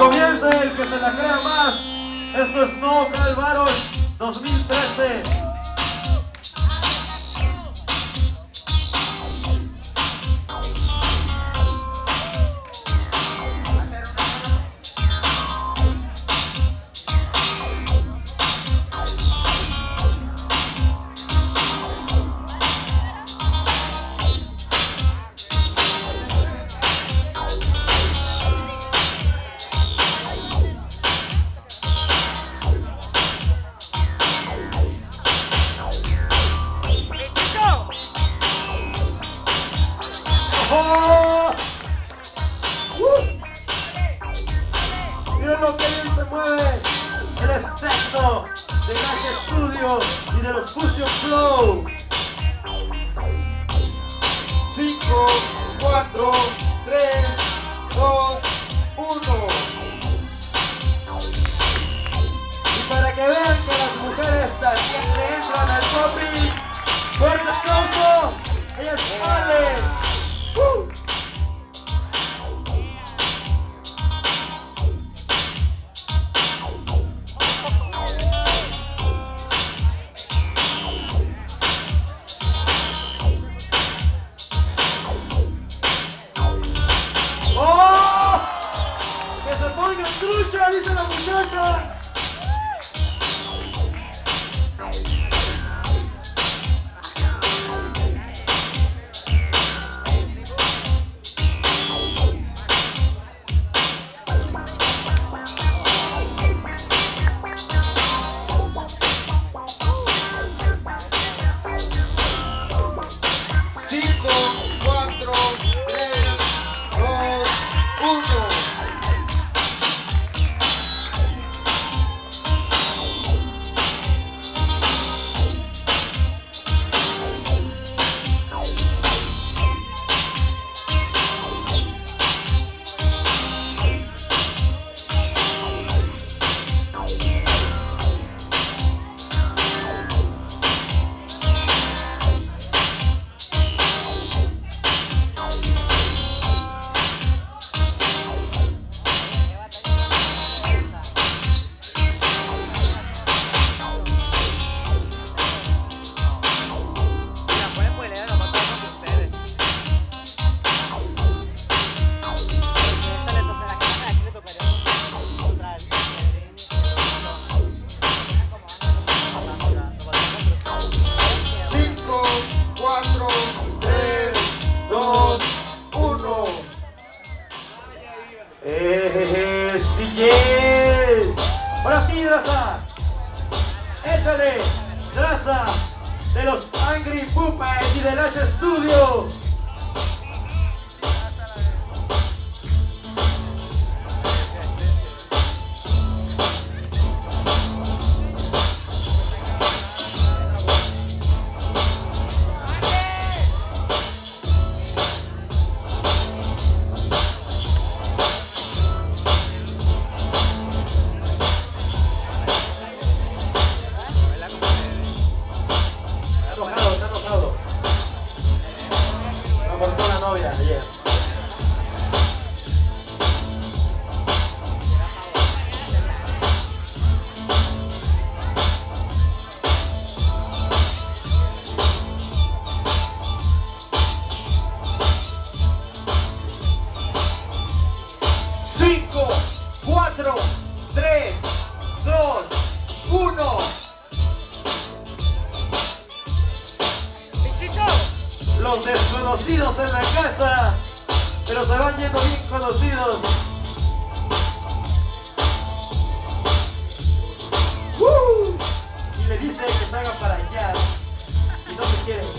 comience, el que se la crea más. Esto es No Calvaros 2013. Miren lo que bien se mueve el excepto de Gracia Studio y de los Fusion Flow. 5, 4, 3, 2, 1. Y para que vean que las mujeres también le entran al copy, fuerte aplauso, ellas salen. ¡Trucha! ¡Dice la muchacha! Ahora sí, raza, échale, raza, de los Angry Puppets y del H Studio. Los desconocidos en la casa, pero se van yendo bien conocidos. Y le dice que salga para allá y no se quiere ir.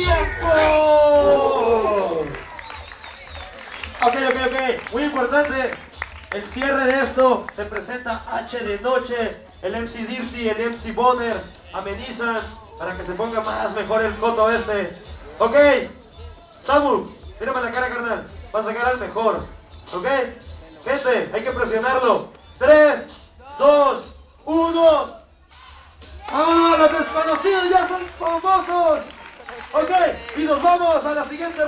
tiempo. Ok, muy importante. El cierre de esto se presenta H de Noche, el MC Dirty, el MC Bonner, amenizas para que se ponga más mejor el coto este. Ok, Samu, mírame la cara, carnal, va a sacar al mejor. Ok, gente, hay que presionarlo. 3, 2, 1. ¡Ah, los Desconocidos ya son famosos! Ok, y nos vamos a la siguiente ronda.